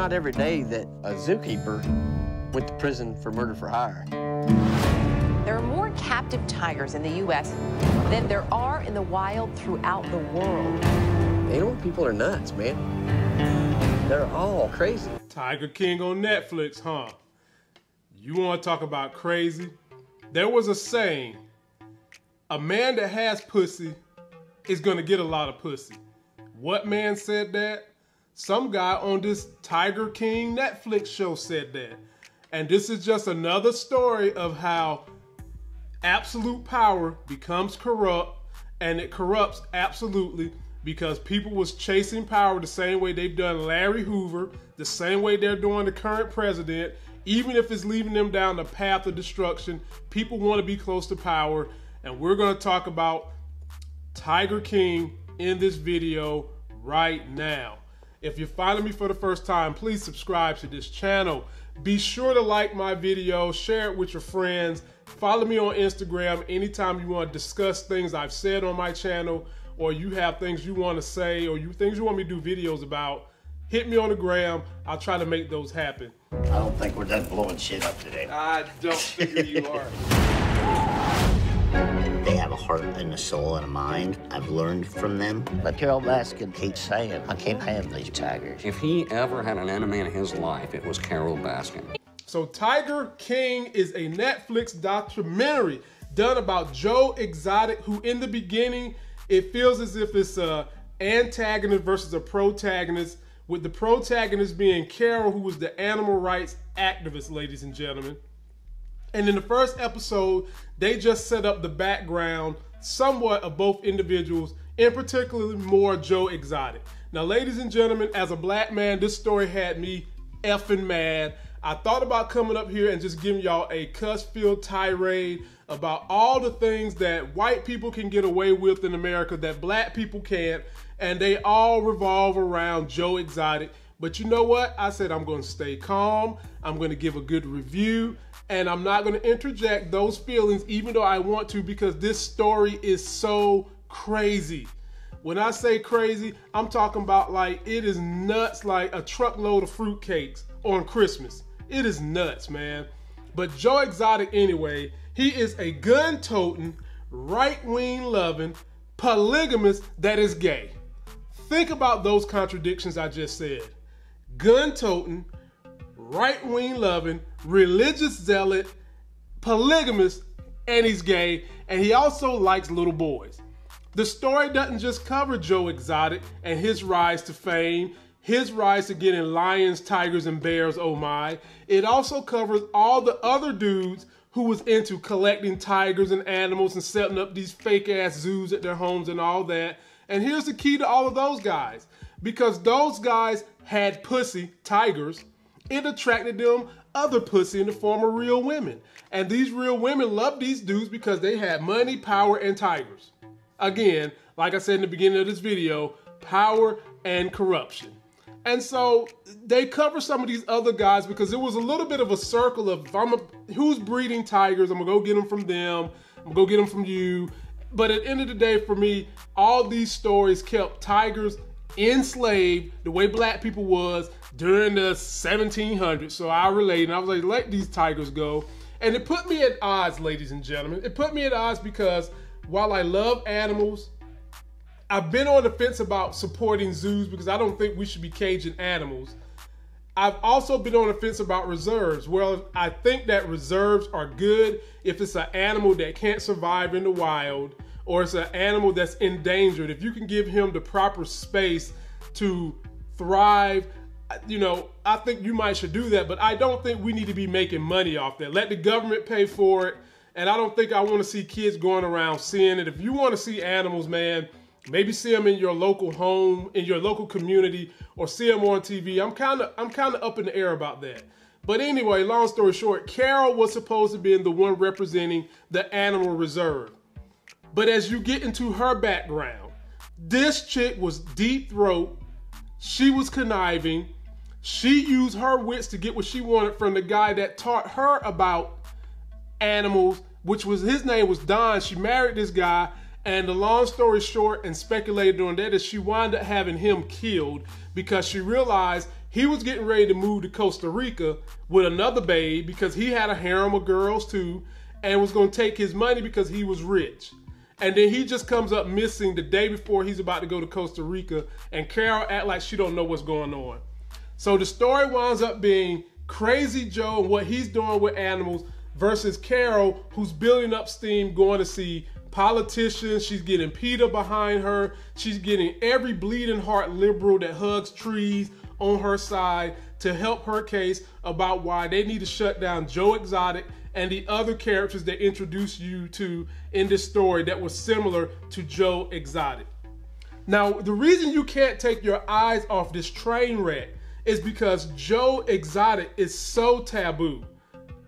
not every day that a zookeeper went to prison for murder for hire. There are more captive tigers in the U.S. than there are in the wild throughout the world. Animal people are nuts, man. They're all crazy. Tiger King on Netflix, huh? You want to talk about crazy? There was a saying, a man that has pussy is going to get a lot of pussy. What man said that? Some guy on this Tiger King Netflix show said that. And this is just another story of how absolute power becomes corrupt, and it corrupts absolutely because people was chasing power the same way they've done Larry Hoover, the same way they're doing the current president. Even if it's leading them down the path of destruction, people want to be close to power. And we're going to talk about Tiger King in this video right now. If you're finding me for the first time, please subscribe to this channel. Be sure to like my video, share it with your friends, follow me on Instagram anytime you want to discuss things I've said on my channel, or you have things you want to say, or things you want me to do videos about. Hit me on the gram. I'll try to make those happen. I don't think we're done blowing shit up today. I don't figure you are. They have a heart and a soul and a mind. I've learned from them. But Carole Baskin keeps saying, I can't have these tigers. If he ever had an enemy in his life, it was Carole Baskin. So Tiger King is a Netflix documentary done about Joe Exotic, who in the beginning, it feels as if it's an antagonist versus a protagonist, with the protagonist being Carole, who was the animal rights activist, ladies and gentlemen. And in the first episode, they just set up the background somewhat of both individuals, and particularly more Joe Exotic. Now, ladies and gentlemen, as a black man, this story had me effing mad. I thought about coming up here and just giving y'all a cuss-filled tirade about all the things that white people can get away with in America that black people can't, and they all revolve around Joe Exotic. But you know what? I said I'm going to stay calm, I'm going to give a good review, and I'm not going to interject those feelings even though I want to, because this story is so crazy. When I say crazy, I'm talking about like it is nuts, like a truckload of fruitcakes on Christmas. It is nuts, man. But Joe Exotic anyway, he is a gun-toting, right-wing loving, polygamist that is gay. Think about those contradictions I just said. Gun-toting, right-wing loving, religious zealot, polygamist, and he's gay, and he also likes little boys. The story doesn't just cover Joe Exotic and his rise to fame, his rise to getting lions, tigers, and bears, oh my. It also covers all the other dudes who was into collecting tigers and animals and setting up these fake-ass zoos at their homes and all that. And here's the key to all of those guys. Because those guys had pussy, tigers, it attracted them other pussy in the form of real women. And these real women loved these dudes because they had money, power, and tigers. Again, like I said in the beginning of this video, power and corruption. And so they cover some of these other guys because it was a little bit of a circle of who's breeding tigers. I'm going to go get them from them. I'm going to go get them from you. But at the end of the day, for me, all these stories kept tigers enslaved the way black people was during the 1700s. So I related, and I was like, let these tigers go. And it put me at odds, ladies and gentlemen. It put me at odds because while I love animals, I've been on the fence about supporting zoos because I don't think we should be caging animals. I've also been on the fence about reserves. Well, I think that reserves are good if it's an animal that can't survive in the wild or it's an animal that's endangered. If you can give him the proper space to thrive, you know, I think you might should do that, but I don't think we need to be making money off that. Let the government pay for it. And I don't think I want to see kids going around seeing it. If you want to see animals, man, maybe see them in your local home, in your local community, or see them on TV. I'm kind of up in the air about that. But anyway, long story short, Carole was supposed to be the one representing the animal reserve. But as you get into her background, this chick was deep throat. She was conniving. She used her wits to get what she wanted from the guy that taught her about animals, which was, his name was Don. She married this guy. And the long story short, and speculated on that, is she wound up having him killed because she realized He was getting ready to move to Costa Rica with another babe because he had a harem of girls too and was going to take his money because he was rich. And then he just comes up missing the day before he's about to go to Costa Rica, and Carole act like she don't know what's going on. So the story winds up being Crazy Joe and what he's doing with animals versus Carole, who's building up steam, going to see politicians. She's getting PETA behind her. She's getting every bleeding heart liberal that hugs trees on her side to help her case about why they need to shut down Joe Exotic and the other characters they introduced you to in this story that was similar to Joe Exotic. Now, the reason you can't take your eyes off this train wreck is because Joe Exotic is so taboo.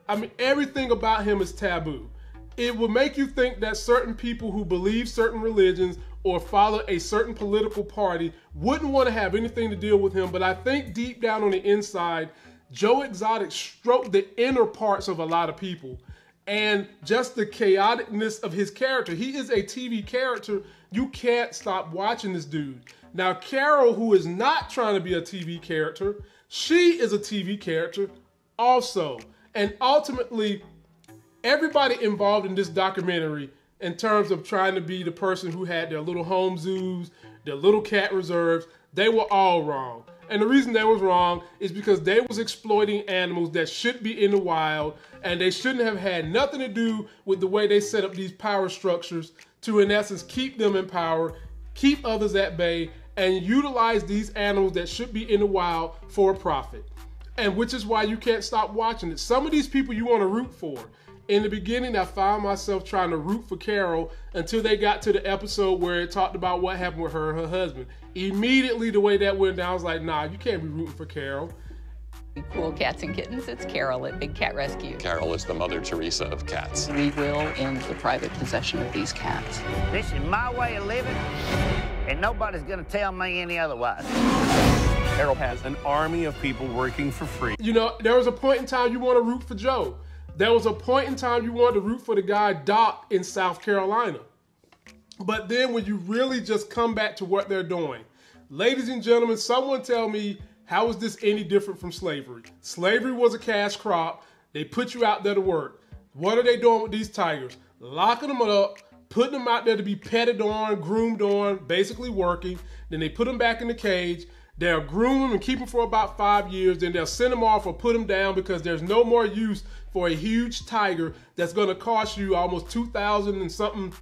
I mean, everything about him is taboo. It will make you think that certain people who believe certain religions or follow a certain political party wouldn't want to have anything to deal with him, but I think deep down on the inside, Joe Exotic stroked the inner parts of a lot of people, and just the chaoticness of his character. He is a TV character. You can't stop watching this dude. Now, Carole, who is not trying to be a TV character, she is a TV character also. And ultimately, everybody involved in this documentary, in terms of trying to be the person who had their little home zoos, their little cat reserves, they were all wrong. And the reason they was wrong is because they was exploiting animals that should be in the wild, and they shouldn't have had nothing to do with the way they set up these power structures to, in essence, keep them in power, keep others at bay, and utilize these animals that should be in the wild for a profit. And which is why you can't stop watching it. Some of these people you want to root for. In the beginning, I found myself trying to root for Carole until they got to the episode where it talked about what happened with her and her husband. Immediately, the way that went down, I was like, nah, you can't be rooting for Carole. Cool cats and kittens, it's Carole at Big Cat Rescue. Carole is the Mother Teresa of cats. We will end the private possession of these cats. This is my way of living, and nobody's going to tell me any otherwise. Carole has an army of people working for free. You know, there was a point in time you want to root for Joe. There was a point in time you wanted to root for the guy Doc in South Carolina. But then when you really just come back to what they're doing, ladies and gentlemen, someone tell me, how is this any different from slavery? Slavery was a cash crop. They put you out there to work. What are they doing with these tigers? Locking them up, putting them out there to be petted on, groomed on, basically working. Then they put them back in the cage. They'll groom them and keep them for about 5 years, then they'll send them off or put them down because there's no more use for a huge tiger that's going to cost you almost $2,000 and something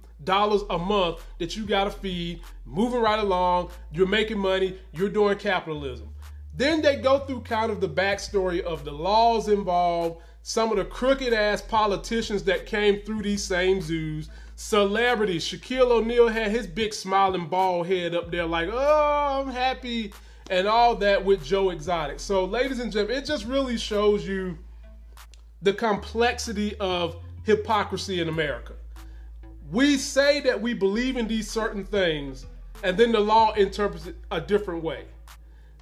a month that you got to feed. Moving right along, you're making money, you're doing capitalism. Then they go through kind of the backstory of the laws involved, some of the crooked ass politicians that came through these same zoos, celebrities. Shaquille O'Neal had his big smiling bald head up there like, oh, I'm happy. And all that with Joe Exotic. So ladies and gentlemen, it just really shows you the complexity of hypocrisy in America. We say that we believe in these certain things, and then the law interprets it a different way.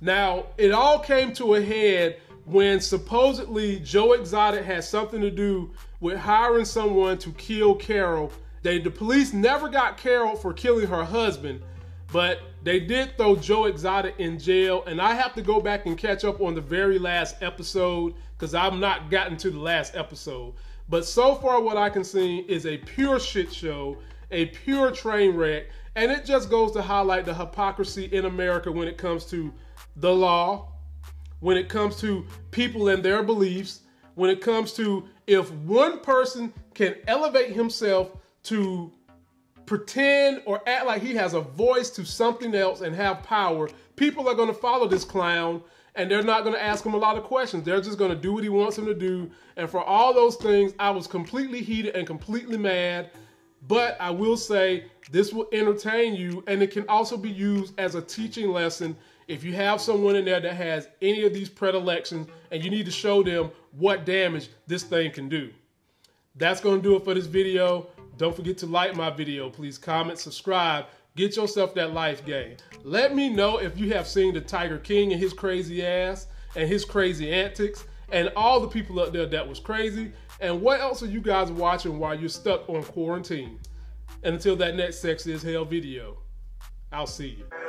Now, it all came to a head when supposedly Joe Exotic had something to do with hiring someone to kill Carole. The police never got Carole for killing her husband, but they did throw Joe Exotic in jail, and I have to go back and catch up on the very last episode because I've not gotten to the last episode. But so far what I can see is a pure shit show, a pure train wreck, and it just goes to highlight the hypocrisy in America when it comes to the law, when it comes to people and their beliefs, when it comes to if one person can elevate himself to pretend or act like he has a voice to something else and have power, people are going to follow this clown, and they're not going to ask him a lot of questions. They're just going to do what he wants them to do. And for all those things, I was completely heated and completely mad. But I will say this will entertain you, and it can also be used as a teaching lesson if you have someone in there that has any of these predilections and you need to show them what damage this thing can do. That's going to do it for this video. Don't forget to like my video. Please comment, subscribe, get yourself that life game. Let me know if you have seen the Tiger King and his crazy ass and his crazy antics and all the people up there that was crazy. And what else are you guys watching while you're stuck on quarantine? And until that next Sexy as Hell video, I'll see you.